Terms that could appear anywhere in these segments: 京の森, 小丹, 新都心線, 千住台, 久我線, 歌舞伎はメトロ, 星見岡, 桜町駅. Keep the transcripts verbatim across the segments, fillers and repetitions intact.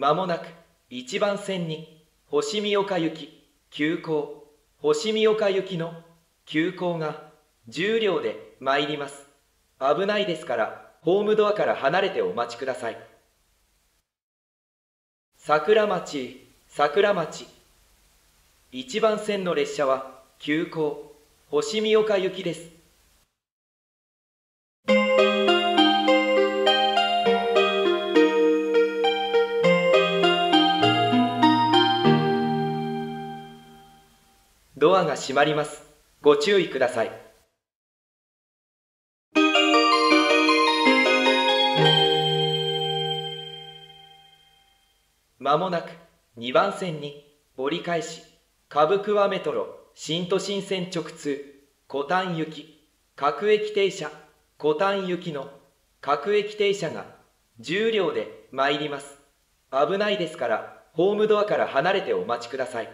まもなく一番線に星見岡行き急行、星見岡行きの急行がじゅうりょうで参ります。危ないですからホームドアから離れてお待ちください。桜町、桜町。一番線の列車は急行、星見岡行きです。ドアが閉まります。ご注意ください。まもなくにばんせんに折り返し、歌舞伎はメトロ、新都心線直通、小丹行き、各駅停車、小丹行きの各駅停車がじゅうりょうで参ります。危ないですから、ホームドアから離れてお待ちください。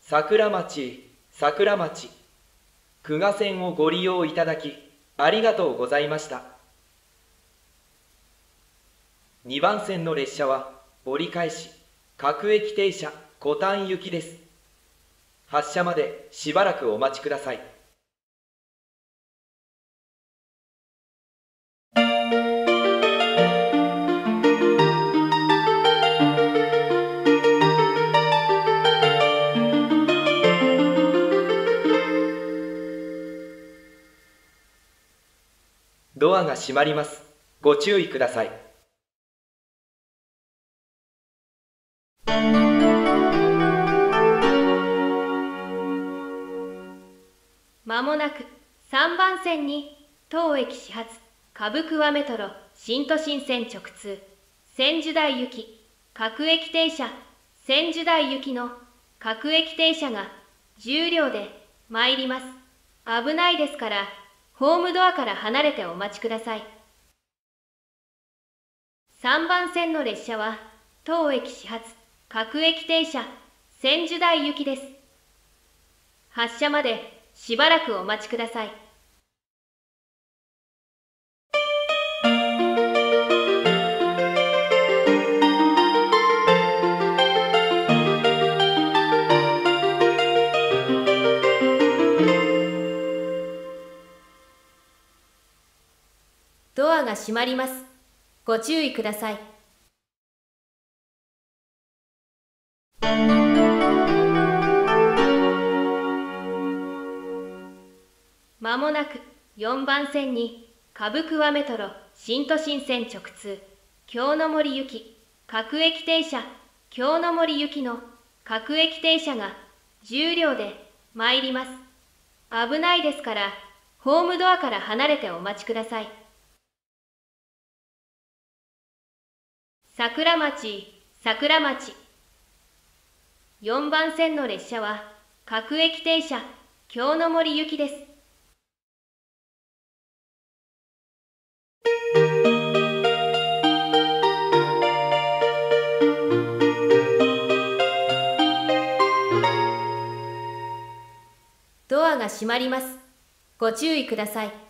桜町、桜町。久我線をご利用いただき、ありがとうございました。にばんせんの列車は、折り返し、各駅停車、小丹行きです。発車までしばらくお待ちください。ドアが閉まります。ご注意ください。まもなくさんばんせんに当駅始発歌舞伎はメトロ新都心線直通千住台行き各駅停車千住台行きの各駅停車がじゅうりょうで参ります。危ないですからホームドアから離れてお待ちください。さんばんせんの列車は当駅始発各駅停車千住台行きです。発車までしばらくお待ちください。ドアが閉まります。ご注意ください。まもなくよんばんせんに歌舞伎はメトロ新都心線直通京の森行き各駅停車京の森行きの各駅停車がじゅうりょうで参ります。危ないですからホームドアから離れてお待ちください。桜町、桜町。よんばんせんの列車は各駅停車京の森行きです。ドアが閉まります。ご注意ください。